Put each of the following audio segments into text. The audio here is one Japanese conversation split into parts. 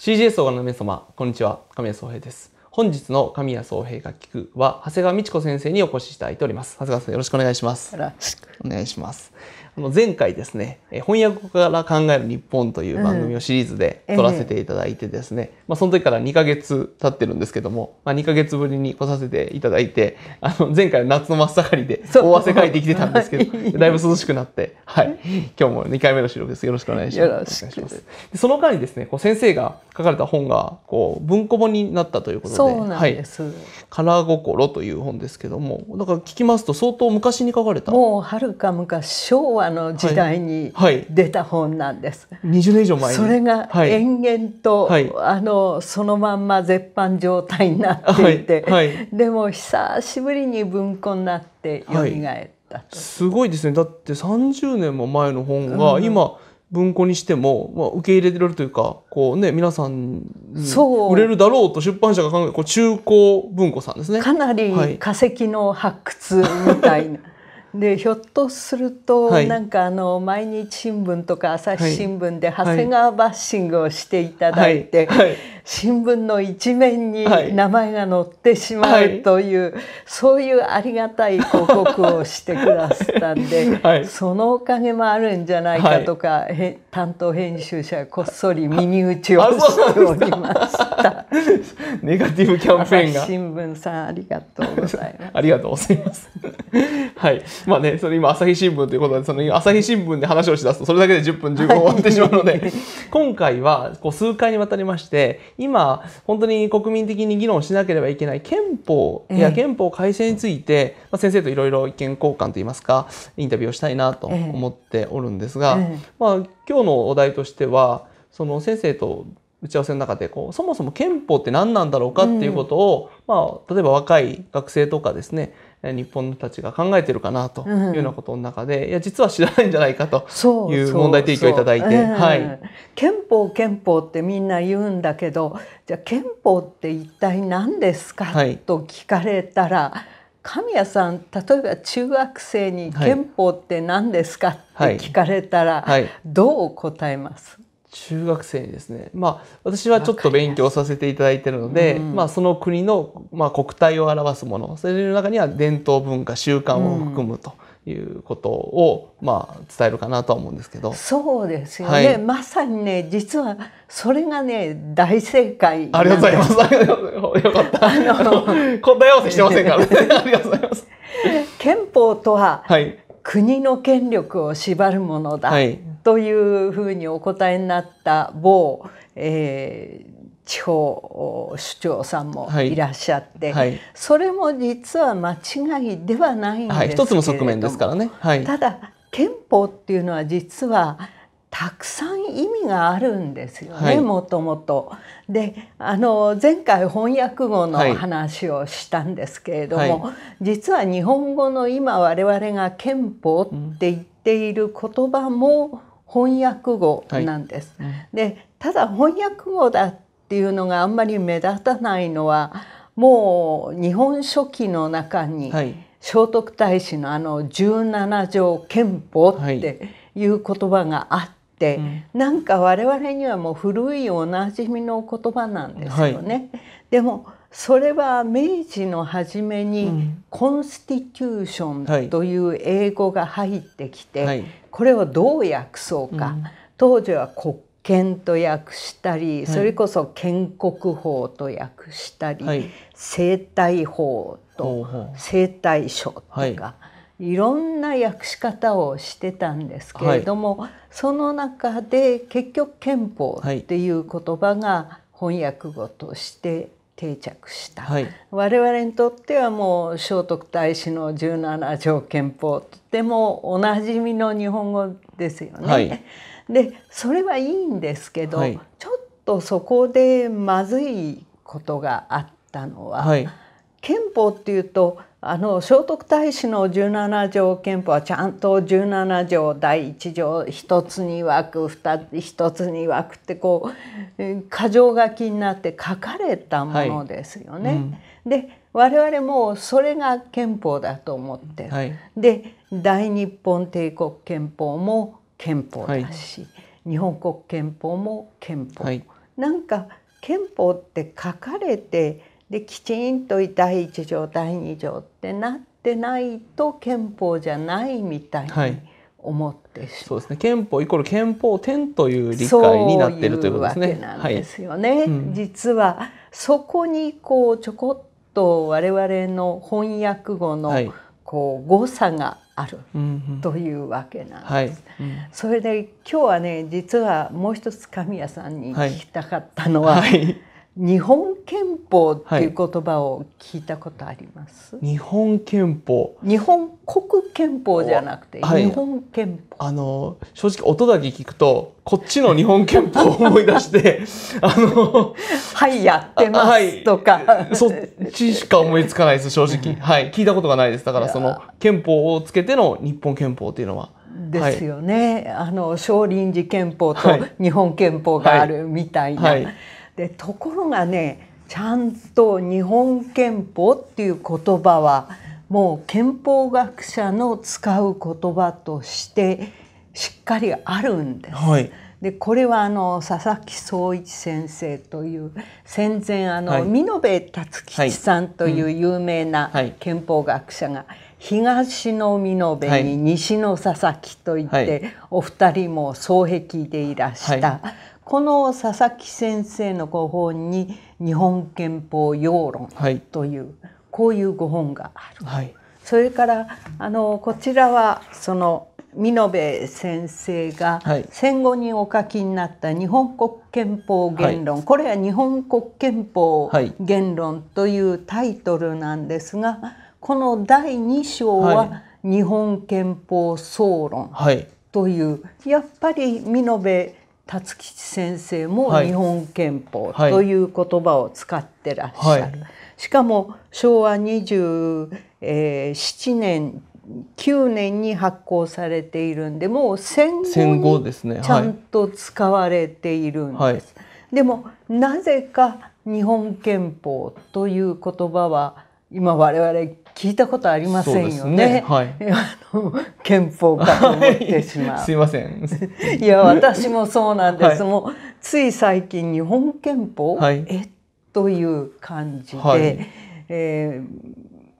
CGS 動画の皆様、こんにちは。神谷宗平です。本日の神谷宗平が聞くは、長谷川道子先生にお越しいただいております。長谷川先生、よろしくお願いします。よろしくお願いします。前回ですね、翻訳から考える日本という番組をシリーズで撮らせていただいてですね、その時から2ヶ月経ってるんですけども、2ヶ月ぶりに来させていただいて、前回は夏の真っ盛りで大汗かいてきてたんですけど、だいぶ涼しくなって、はい、今日も2回目の収録です。よろしくお願いします。その間にですね、先生が書かれた本が文庫本になったということで、そうなんです。からごころという本ですけども、だから聞きますと相当昔に書かれた。もう遥か昔、昭和の時代に出た本なんです。20年以上前に。それが延々と、はい、そのまんま絶版状態になっていて、はいはい、でも久しぶりに文庫になって蘇ったと。すごいですね。だって30年も前の本が今文庫にしても、受け入れられるというか、皆さん売れるだろうと出版社が考える中古文庫さんですね。かなり化石の発掘みたいな。でひょっとすると、はい、毎日新聞とか朝日新聞で長谷川バッシングをしていただいて、はいはい、新聞の一面に名前が載ってしまうという、はい、そういうありがたい広告をしてくださったんで、はい、そのおかげもあるんじゃないかとか、はい、担当編集者こっそり耳打ちをしておりました。ネガティブキャンペーンが。朝日新聞さんありがとうございます。ありがとうございます。はい。まあね、それ今朝日新聞ということで、朝日新聞で話をしだすとそれだけで10分15分終わってしまうので今回は数回にわたりまして、今本当に国民的に議論しなければいけない憲法や憲法改正について、先生といろいろ意見交換といいますかインタビューをしたいなと思っておるんですが、今日のお題としては先生と打ち合わせの中でそもそも憲法って何なんだろうかっていうことを、例えば若い学生とかですね、日本たちが考えてるかなというようなことの中で、いや実は知らないんじゃないかという問題提供をいただいて、憲法ってみんな言うんだけど、じゃあ憲法って一体何ですか、はい、と聞かれたら、神谷さん、例えば中学生に憲法って何ですかって聞かれたら、はいはい、どう答えます？中学生にですね、私はちょっと勉強させていただいているので、その国の、国体を表すもの、それの中には伝統文化習慣を含むということを、伝えるかなとは思うんですけど。そうですよね、はい、まさにね、実はそれがね大正解なんです。ありがとうございます。よかった。答え合わせしてませんからね。ありがとうございます。憲法とは、はい、国の権力を縛るものだ、はい、というふうにお答えになった某、地方首長さんもいらっしゃって、はいはい、それも実は間違いではないんですけれども、はい、一つの側面ですからね、はい、ただ憲法っていうのは実はたくさん意味があるんですよね、はい、もともと。で前回翻訳語の話をしたんですけれども、はい、実は日本語の今我々が憲法って言っている言葉も翻訳語なんです。はい、でただ翻訳語だっていうのがあんまり目立たないのは、もう「日本書紀」の中に聖徳太子の17条憲法って、はい、いう言葉があって、なんか我々にはもう古いおなじみの言葉なんですよね。はい、でもそれは明治の初めにコンスティテューションという英語が入ってきて、はい、これをどう訳そうか、うん、当時は国憲と訳したり、それこそ建国法と訳したり、はい、生態法と生態書とか。はい、いろんな訳し方をしてたんですけれども、はい、その中で結局憲法っていう言葉が翻訳語として定着した、はい、我々にとってはもう聖徳太子の17条憲法、とてもおなじみの日本語ですよね。はい、でそれはいいんですけど、はい、ちょっとそこでまずいことがあったのは、はい、憲法っていうと聖徳太子の17条憲法はちゃんと17条第1条1つに枠1つに枠って箇条書きになって書かれたものですよね。はい、うん、で我々もそれが憲法だと思ってる。はい、で大日本帝国憲法も憲法だし、はい、日本国憲法も憲法。はい、なんか憲法って書かれて、できちんと第1条第2条ってなってないと憲法じゃないみたいに思ってしまう、はい、そうですね、憲法イコール憲法典という理解になっているということですね。そういうわけなんですよね、はい、うん、実はそこにこうちょこっと我々の翻訳語のこう誤差があるというわけなんです。それで今日はね、実はもう一つ神谷さんに聞きたかったのは、はいはい、日本憲法っていう言葉を聞いたことあります？日本憲法、日本国憲法じゃなくて、はい、日本憲法。正直音だけ聞くとこっちの日本憲法を思い出してはいやってますとか、はい、そっちしか思いつかないです正直。はい、聞いたことがないです。だからその憲法をつけての日本憲法っていうのは。ですよね。はい、少林寺憲法と日本憲法があるみたいな。はいはいはい、でところがね、ちゃんと日本憲法っていう言葉はもう憲法学者の使う言葉としてしっかりあるんです。はい、でこれは佐々木宗一先生という戦前はい、美濃部達吉さんという有名な憲法学者が東の美濃部に西の佐々木といって、はい、お二人も双璧でいらした。はい、この佐々木先生のご本に「日本憲法要論」という、はい、こういうご本がある。はい、それからこちらはその美濃部先生が戦後にお書きになった「日本国憲法原論」、はい、これは「日本国憲法原論」というタイトルなんですが、この第2章は「日本憲法総論」という、はい、やっぱり美濃部辰吉先生も日本憲法という言葉を使ってらっしゃる。はいはい、しかも昭和27年9年に発行されているんで、もう戦後にちゃんと使われているんです。はいはい、でもなぜか日本憲法という言葉は今我々聞いたことありませんよね。はい、憲法かと思ってしまう。はい、すいません。いや私もそうなんです。はい、もうつい最近日本憲法、はい、という感じで、はい、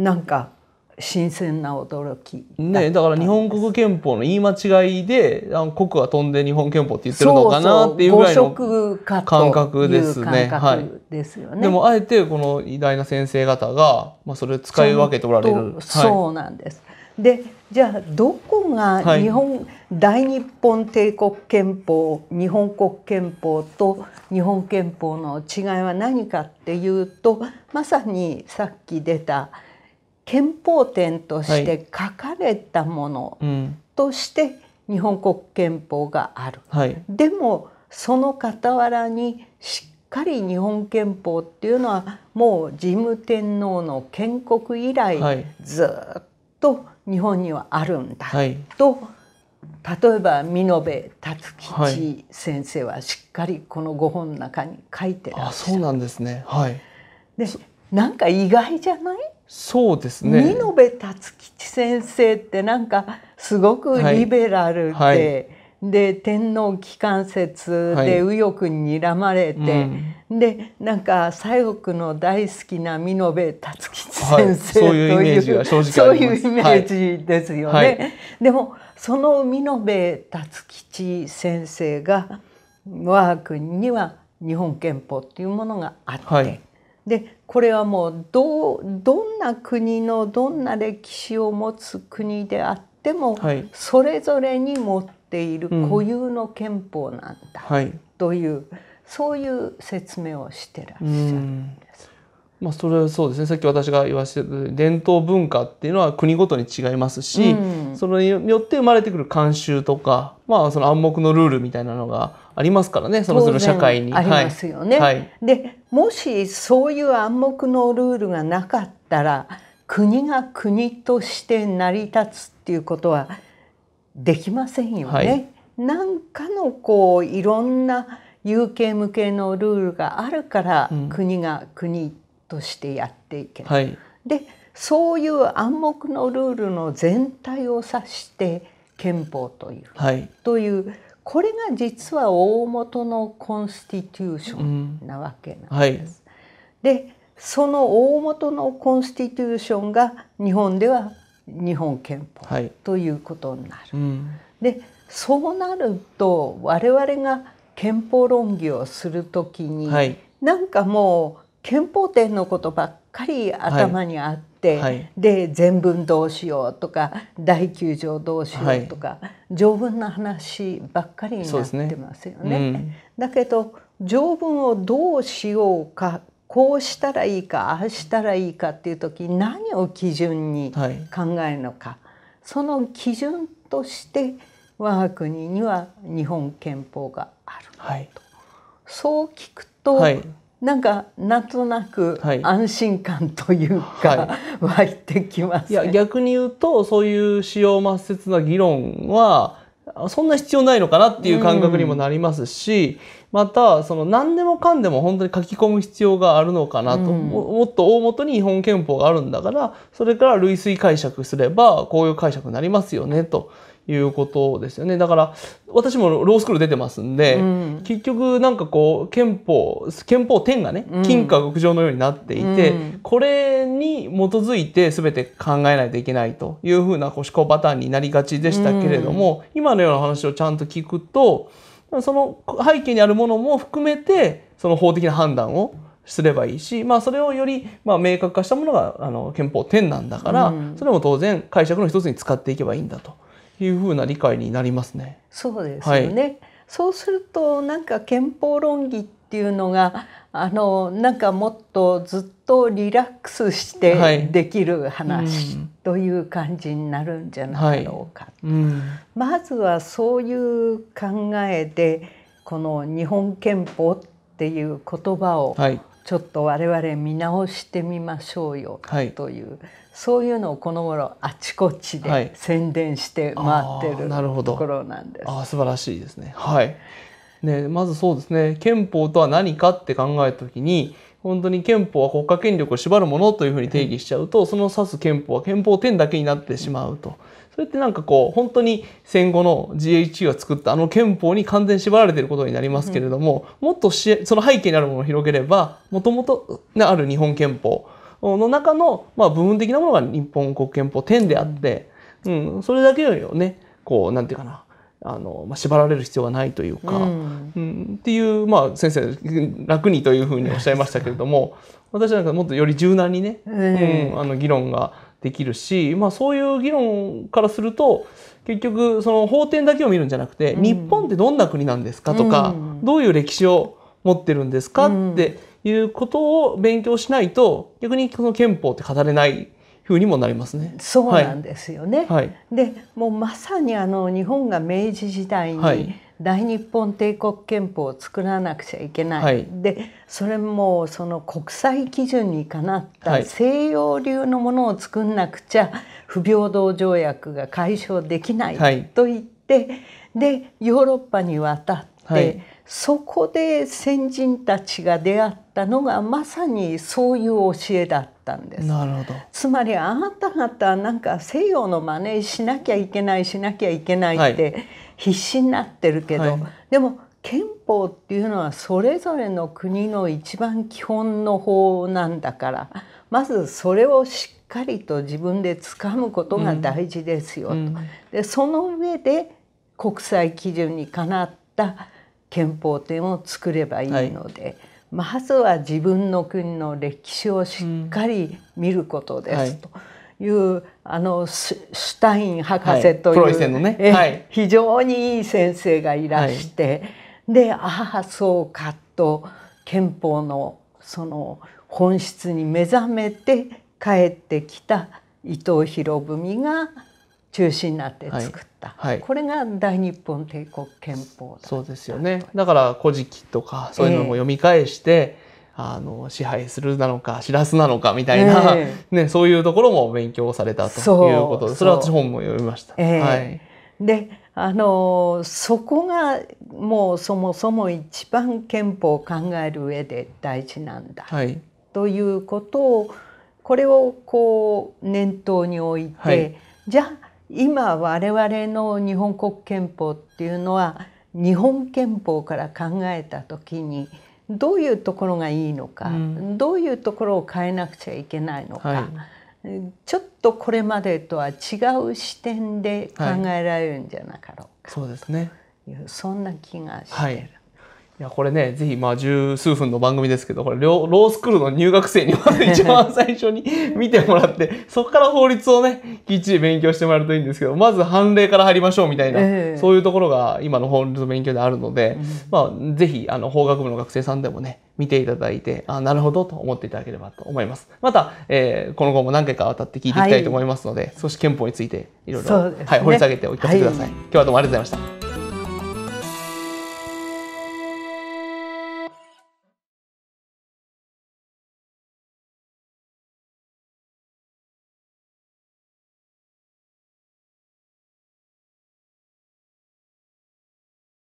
なんか新鮮な驚きね。だから日本国憲法の言い間違いで国が飛んで日本憲法って言ってるのかなっていうぐらいの感覚ですね。でもあえてこの偉大な先生方が、まあ、それを使い分けておられる。そうなんです。はい、でじゃあどこが日本、はい、大日本帝国憲法、日本国憲法と日本憲法の違いは何かっていうと、まさにさっき出た憲法典として書かれたものとして日本国憲法がある。はい、でもその傍らにしっかり日本憲法っていうのはもう神武天皇の建国以来ずっと日本にはあるんだと、はい、例えば美濃部辰吉先生はしっかりこのご本の中に書いてらっしゃる。そうなんですね。はい、でなんか意外じゃない？そうですね、美濃部辰吉先生ってなんかすごくリベラルで、はいはい、で天皇機関説で右翼に睨まれて、はい、うん、でなんか左翼の大好きな美濃部辰吉先生というそういうイメージですよね。はいはい、でもその美濃部辰吉先生が我が国には日本憲法っていうものがあって。はい、でこれはもうどんな国のどんな歴史を持つ国であっても、はい、それぞれに持っている固有の憲法なんだ、うん、という、はい、そういう説明をしてらっしゃるんです。まあそれはそうですね、さっき私が言わせて伝統文化っていうのは国ごとに違いますし、うん、それによって生まれてくる慣習とか、まあ、その暗黙のルールみたいなのがありますからね、その社会に。ありますよね。はい、でもしそういう暗黙のルールがなかったら国が国として成り立つっていうことはできませんよね。はい、なんかのこういろんな有形無形のルールがあるから、うん、国が国としてやっていける。はい、でそういう暗黙のルールの全体を指して憲法という、はい、というこれが実は大元のコンスティテューションなわけなんです。うんはい、でその大元のコンスティテューションが日本では日本憲法ということになる。はいうん、でそうなると我々が憲法論議をするときに、はい、なんかもう憲法典のことばっかり頭にあって、はいはい、で全文どうしようとか第9条どうしようとか、はい、条文の話ばっかりになってますよね。うん、だけど条文をどうしようかこうしたらいいかああしたらいいかっていう時に何を基準に考えるのか、はい、その基準として我が国には日本憲法があると、はい、そう聞くと、はいなんとなく安心感というか、はい、湧いてきますね。いや逆に言うとそういう枝葉末節な議論はそんな必要ないのかなっていう感覚にもなりますし、うん、またその何でもかんでも本当に書き込む必要があるのかなと、うん、もっと大元に日本憲法があるんだからそれから類推解釈すればこういう解釈になりますよねと。いうことですよね。だから私もロースクール出てますんで、うん、結局なんかこう憲法典がね、うん、金貨極上のようになっていて、うん、これに基づいて全て考えないといけないというふうな思考パターンになりがちでしたけれども、うん、今のような話をちゃんと聞くとその背景にあるものも含めてその法的な判断をすればいいし、まあ、それをより明確化したものが憲法典なんだから、うん、それも当然解釈の一つに使っていけばいいんだと。いうふうな理解になりますね。そうですよね。はい、そうするとなんか憲法論議っていうのがなんかもっとずっとリラックスしてできる話、はい、という感じになるんじゃないだろうか、はいうん、まずはそういう考えでこの日本憲法っていう言葉をちょっと我々見直してみましょうよという、はい、そういうのをこの頃あちこちで宣伝して回ってるところなんです。あ、素晴らしいですね。はい。ね、まずそうですね。憲法とは何かって考えるときに、本当に憲法は国家権力を縛るものというふうに定義しちゃうと、その指す憲法は憲法典だけになってしまうと。それってなんかこう本当に戦後の GHQ が作った憲法に完全に縛られていることになりますけれども、うん、もっとその背景にあるものを広げればもともとある日本憲法の中の部分的なものが日本国憲法典であって、うんうん、それだけよりはねこうなんていうかな縛られる必要はないというか、うんうん、っていう、先生楽にというふうにおっしゃいましたけれども私なんかもっとより柔軟にね、うん、議論ができるし、そういう議論からすると結局その法典だけを見るんじゃなくて、うん、日本ってどんな国なんですかとか、うん、どういう歴史を持ってるんですか、うん、っていうことを勉強しないと逆にその憲法って語れないふうにもなりますね。そうなんですよね。はい、で、もうまさに日本が明治時代に大日本帝国憲法を作らなくちゃいけない。はい、で、それもその国際基準にかなった西洋流のものを作んなくちゃ不平等条約が解消できないと言って、はい、で、ヨーロッパに渡って。はい、そこで先人たちが出会ったのがまさにそういう教えだったんです。なるほど。つまりあなた方なんか西洋の真似しなきゃいけないしなきゃいけないって必死になってるけど、はい、でも憲法っていうのはそれぞれの国の一番基本の法なんだからまずそれをしっかりと自分で掴むことが大事ですよと。うんうん、でその上で国際基準にかなった憲法典を作ればいいので、はい、まずは自分の国の歴史をしっかり見ることですという、うんはい、シュタイン博士という非常にいい先生がいらして、はい、でああそうかと憲法のその本質に目覚めて帰ってきた伊藤博文が中心になって作った、はいはい、これが大日本帝国憲法だ。そうですよね。だから「古事記」とかそういうのも読み返して、支配するなのかしらすなのかみたいな、ね、そういうところも勉強されたということで それは私本も読みました。でそこがもうそもそも一番憲法を考える上で大事なんだ、はい、ということをこれをこう念頭に置いて、はい、じゃあ今我々の日本国憲法っていうのは日本憲法から考えた時にどういうところがいいのか、うん、どういうところを変えなくちゃいけないのか、はい、ちょっとこれまでとは違う視点で考えられるんじゃなかろうか、はい、そうですね、そんな気がしてる。はい、いやこれね、ぜひまあ十数分の番組ですけど、これロースクールの入学生には一番最初に見てもらってそこから法律をねきっちり勉強してもらうといいんですけど、まず判例から入りましょうみたいな、そういうところが今の法律の勉強であるので、まあ、ぜひ法学部の学生さんでもね見ていただいて、あ、なるほどと思っていただければと思います。また、この後も何回かわたって聞いていきたいと思いますので、はい、少し憲法についていろいろ掘り下げてお聞かせください。はい、今日はどうもありがとうございました。